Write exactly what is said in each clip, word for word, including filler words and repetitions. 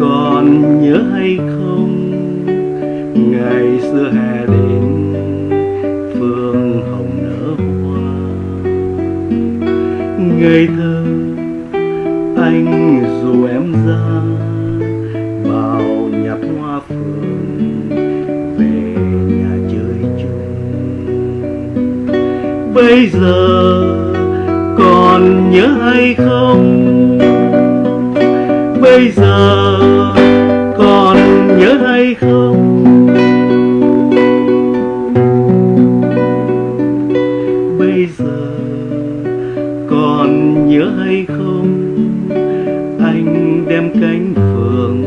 còn nhớ hay không ngày xưa hè đến phương hồng nở hoa. Ngây thơ anh dù em ra bao nhặt hoa phượng về nhà chơi chung. Bây giờ còn nhớ hay không, bây giờ còn nhớ hay không, bây giờ còn nhớ hay không, anh đem cánh phượng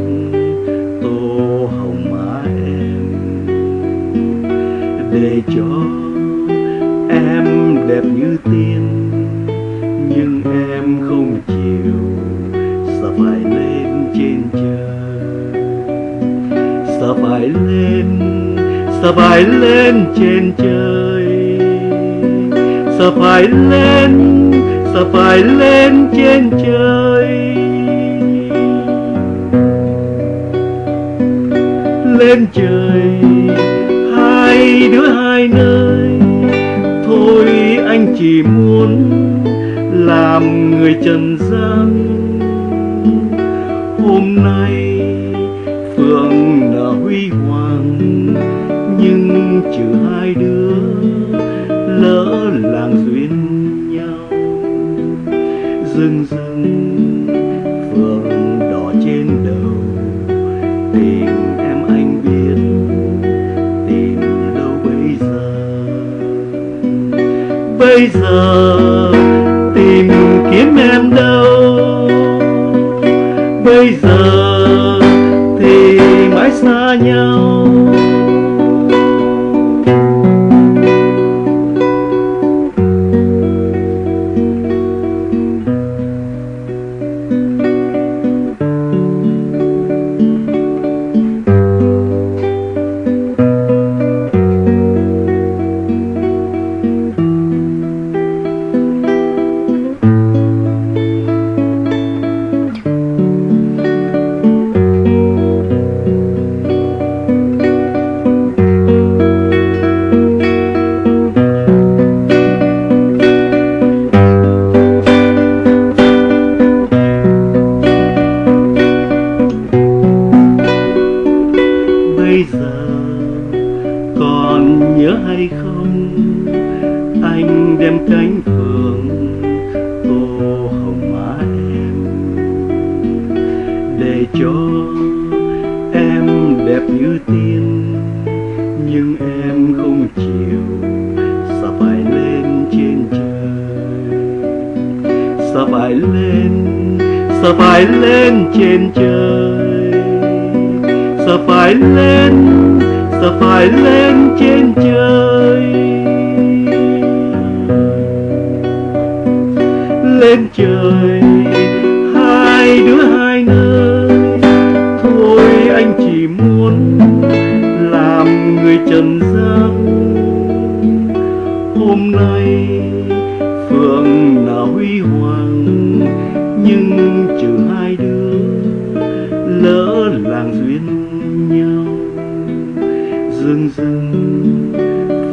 tô hồng má em để cho em đẹp như tiên. Nhưng em không chịu, sợ phải lên trên trời, sợ phải lên, sợ phải lên trên trời, sợ phải lên, sợ phải lên trên trời, lên trời hai đứa hai nơi. Thôi anh chỉ muốn làm người trần gian. Hôm nay phượng nở huy hoàng, nhưng trừ hai đứa lỡ làng duyên nhau. Dưng dưng phượng đỏ trên đầu, tìm em anh biết tìm đâu bây giờ. Bây giờ tìm kiếm em đâu, bây giờ thì mãi xa nhau. Bây giờ còn nhớ hay không, anh đem cánh phượng tô hồng má em để cho em đẹp như tiên. Nhưng em không chịu, sợ phải lên trên trời, sợ phải lên, sợ phải lên trên trời, sợ phải lên, sợ phải lên trên trời, lên trời hai đứa hai nơi. Thôi anh chỉ muốn làm người trần gian. Hôm nay phượng nở huy hoàng, nhưng trừ hai đứa lỡ làng duyên nhau. Dưng dưng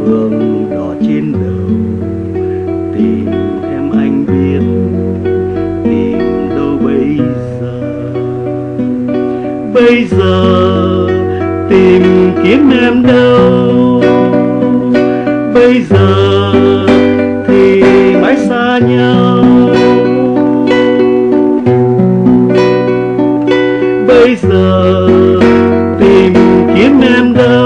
phượng đỏ trên đầu, tìm em anh biết tìm đâu bây giờ. Bây giờ tìm kiếm em đâu, bây giờ thì mãi xa nhau. Bây giờ tìm kiếm em đâu.